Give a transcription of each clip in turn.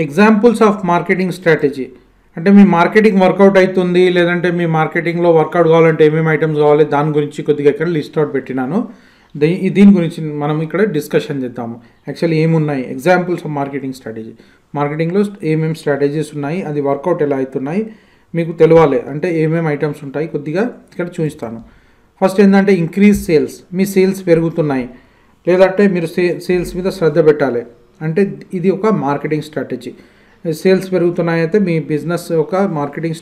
examples of marketing strategy అంటే మీ marketing work out అవుతుంది లేదంటే మీ మార్కెటింగ్ లో వర్కౌట్ కావాలంటే ఏమేం ఐటమ్స్ కావాలి దాని గురించి కొద్దిగా ఇక్కడ లిస్ట్ అవుట్ పెట్టినాను దీని గురించి మనం ఇక్కడ డిస్కషన్ చేద్దాము యాక్చువల్లీ ఏమున్నాయి examples of marketing strategy marketing లో ఏమేం స్ట్రాటజీస్ ఉన్నాయి అది వర్కౌట్ ఎలా అవుతున్నాయి మీకు తెలియాలి అంటే ఏమేం ఐటమ్స్ ఉంటాయి కొద్దిగా ఇక్కడ చూపిస్తాను ఫస్ట్ ఏందంటే ఇంక్రీజ్ సేల్స్ మీ సేల్స్ పెరుగుతున్నాయి లేదంటే మీరు సేల్స్ మీద శ్రద్ధ పెట్టాలి అంటే ఇది ఒక మార్కెటింగ్ స్ట్రాటజీ సేల్స్ పెరుగుతున్నాయి అంటే మీ బిజినెస్ ఒక మార్కెటింగ్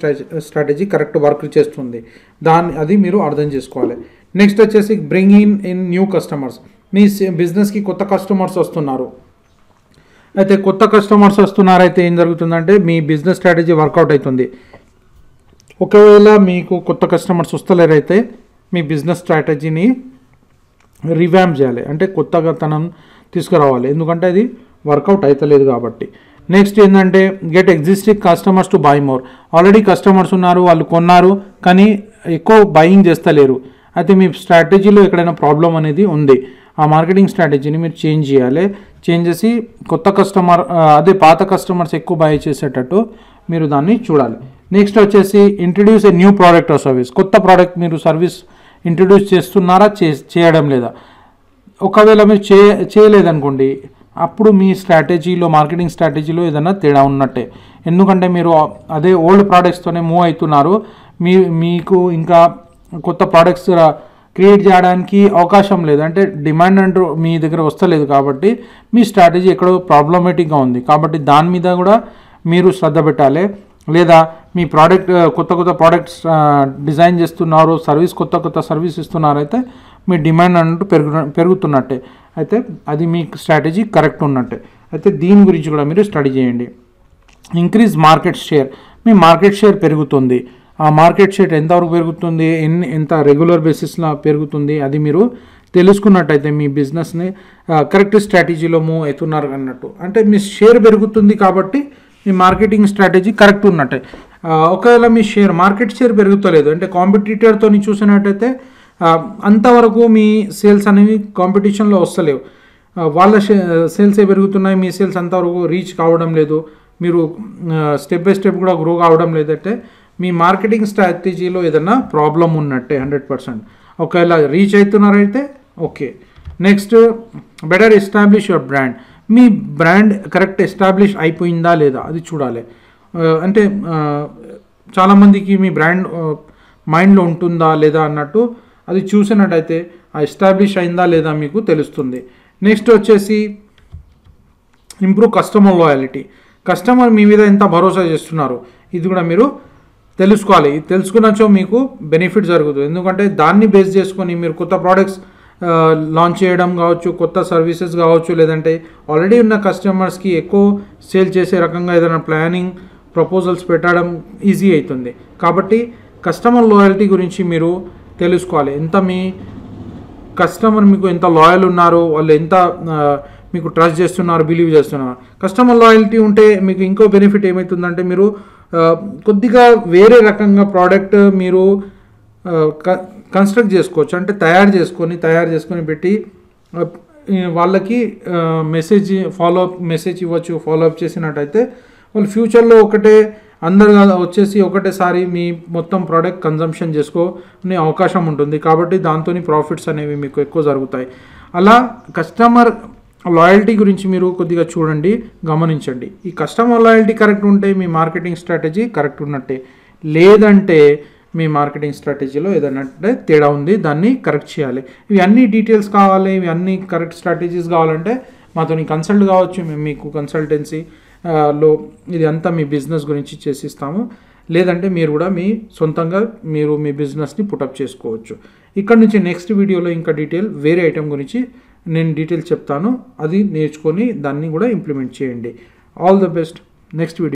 స్ట్రాటజీ కరెక్ట్ వర్క్ చేస్తుంది దాని అది మీరు అర్థం చేసుకోవాలి నెక్స్ట్ వచ్చేసి బ్రింగ్ ఇన్ న్యూ కస్టమర్స్ మీ బిజినెస్కి కొత్త కస్టమర్స్ వస్తున్నారు అయితే కొత్త కస్టమర్స్ వస్తున్నారైతే ఏం జరుగుతుందంటే మీ బిజినెస్ స్ట్రాటజీ వర్కౌట్ అవుతుంది ఒకవేళ మీకు కొత్త కస్టమర్స్ వస్తలేరైతే మీ బిజినెస్ స్ట్రాటజీని రివ్యాంప్ చేయాలి అంటే కొత్తగా తనం తీసుకురావాలి ఎందుకంటే అది వర్కౌట్ అవుతలేదు కాబట్టి నెక్స్ట్ ఏంటంటే get existing customers to buy more already customers ఉన్నారు వాళ్ళు కొన్నారు కానీ ఎక్కువ బయింగ్ చేస్తలేరు అయితే మీ స్ట్రాటజీలో ఎక్కడైనా ప్రాబ్లం అనేది ఉంది ఆ మార్కెటింగ్ స్ట్రాటజీని మీరు చేంజ్ చేయాలి చేంజ్ చేసి కొత్త కస్టమర్ అదే పాత కస్టమర్స్ ఎక్కువ బై చేసేటట్టు మీరు దాన్ని చూడాలి నెక్స్ట్ వచ్చేసి introduce a new product or service కొత్త ప్రోడక్ట్ మీరు సర్వీస్ ఇంట్రడ్యూస్ చేస్తున్నారా చేయడం లేదా ఒకవేళ మీరు చేయలేదనుకోండి అప్పుడు మీ స్ట్రాటజీలో మార్కెటింగ్ స్ట్రాటజీలో ఏదైనా తేడా ఉన్నట్టే ఎందుకంటే మీరు అదే ఓల్డ్ ప్రోడక్ట్స్తోనే మూవ్ అవుతున్నారు మీకు ఇంకా కొత్త ప్రోడక్ట్స్ క్రియేట్ చేయడానికి అవకాశం లేదు అంటే డిమాండ్ అంటూ మీ దగ్గర వస్తలేదు కాబట్టి మీ స్ట్రాటజీ ఎక్కడో ప్రాబ్లమేటిక్గా ఉంది కాబట్టి దాని మీద కూడా మీరు శ్రద్ధ పెట్టాలి లేదా మీ ప్రోడక్ట్ కొత్త కొత్త ప్రోడక్ట్స్ డిజైన్ చేస్తున్నారు సర్వీస్ కొత్త కొత్త సర్వీస్ ఇస్తున్నారైతే మీ డిమాండ్ అంటూ పెరుగుతున్నట్టే అయితే అది మీ స్ట్రాటజీ కరెక్ట్ ఉన్నట్టే అయితే దీని గురించి కూడా మీరు స్టడీ చేయండి ఇంక్రీజ్ మార్కెట్ షేర్ మీ మార్కెట్ షేర్ పెరుగుతుంది ఆ మార్కెట్ షేర్ ఎంతవరకు పెరుగుతుంది ఎంత రెగ్యులర్ బేసిస్లో పెరుగుతుంది అది మీరు తెలుసుకున్నట్టయితే మీ బిజినెస్ని కరెక్ట్ స్ట్రాటజీలో మూవ్ అవుతున్నారు అన్నట్టు అంటే మీ షేర్ పెరుగుతుంది కాబట్టి మీ మార్కెటింగ్ స్ట్రాటజీ కరెక్ట్ ఉన్నట్టే ఒకవేళ మీ మార్కెట్ షేర్ పెరుగుతలేదు అంటే కాంపిటీటర్తో చూసినట్టయితే అంతవరకు మీ సేల్స్ అనేవి కాంపిటీషన్లో వస్తలేవు వాళ్ళ సేల్సే పెరుగుతున్నాయి మీ సేల్స్ అంతవరకు రీచ్ కావడం లేదు మీరు స్టెప్ బై స్టెప్ కూడా గ్రో కావడం లేదంటే మీ మార్కెటింగ్ స్ట్రాటజీలో ఏదైనా ప్రాబ్లం ఉన్నట్టే 100% ఒకవేళ రీచ్ అవుతున్నారైతే okay next better establish your brand మీ బ్రాండ్ కరెక్ట్ ఎస్టాబ్లిష్ అయిపోయిందా లేదా అది చూడాలి అంటే చాలామందికి మీ బ్రాండ్ మైండ్లో ఉంటుందా లేదా అన్నట్టు అది చూసినట్టయితే ఎస్టాబ్లిష్ అయిందా లేదా మీకు తెలుస్తుంది నెక్స్ట్ వచ్చేసి ఇంప్రూవ్ కస్టమర్ లాయలిటీ కస్టమర్ మీ మీద ఎంత భరోసా చేస్తున్నారు ఇది కూడా మీరు తెలుసుకోవాలి తెలుసుకున్నచో మీకు బెనిఫిట్ జరుగుతుంది ఎందుకంటే దాన్ని బేస్ చేసుకొని మీరు కొత్త ప్రోడక్ట్స్ లాంచ్ చేయడం కావచ్చు కొత్త సర్వీసెస్ కావచ్చు లేదంటే ఆల్రెడీ ఉన్న కస్టమర్స్కి ఎక్కువ సేల్ చేసే రకంగా ఏదైనా ప్లానింగ్ ప్రపోజల్స్ పెట్టడం ఈజీ అవుతుంది కాబట్టి కస్టమర్ లాయల్టీ గురించి మీరు తెలుసుకోవాలి ఎంత మీ కస్టమర్ మీకు ఎంత లాయల్ ఉన్నారు వాళ్ళు ఎంత మీకు ట్రస్ట్ చేస్తున్నారు బిలీవ్ చేస్తున్నారు కస్టమర్ లాయల్టీ ఉంటే మీకు ఇంకో బెనిఫిట్ ఏమవుతుందంటే మీరు కొద్దిగా వేరే రకంగా ప్రోడక్ట్ మీరు కన్స్ట్రక్ట్ చేసుకోవచ్చు అంటే తయారు చేసుకొని పెట్టి వాళ్ళకి ఫాలోఅప్ మెసేజ్ ఇవ్వచ్చు ఫాలోఅప్ చేసినట్టయితే వాళ్ళు ఫ్యూచర్లో ఒకటే అందరు వచ్చేసి ఒకటేసారి మీ మొత్తం ప్రోడక్ట్ కన్జంప్షన్ చేసుకునే అవకాశం ఉంటుంది కాబట్టి దాంతో ప్రాఫిట్స్ అనేవి మీకు ఎక్కువ జరుగుతాయి అలా కస్టమర్ లాయల్టీ గురించి మీరు కొద్దిగా చూడండి గమనించండి ఈ కస్టమర్ లాయల్టీ కరెక్ట్ ఉంటే మీ మార్కెటింగ్ స్ట్రాటజీ కరెక్ట్ ఉన్నట్టే లేదంటే మీ మార్కెటింగ్ స్ట్రాటజీలో ఏదైనా తేడా ఉంది దాన్ని కరెక్ట్ చేయాలి ఇవి అన్ని డీటెయిల్స్ కావాలి ఇవి అన్ని కరెక్ట్ స్ట్రాటజీస్ కావాలంటే మాతో కన్సల్ట్ కావచ్చు మేము మీకు కన్సల్టెన్సీ లో ఇది అంతా మీ బిజినెస్ గురించి చేసిస్తాము లేదంటే మీరు కూడా మీ సొంతంగా మీరు మీ బిజినెస్ని పుటప్ చేసుకోవచ్చు ఇక్కడ నుంచి నెక్స్ట్ వీడియోలో ఇంకా డీటెయిల్ వేరే ఐటెం గురించి నేను డీటెయిల్స్ చెప్తాను అది నేర్చుకొని దాన్ని కూడా ఇంప్లిమెంట్ చేయండి all the best next video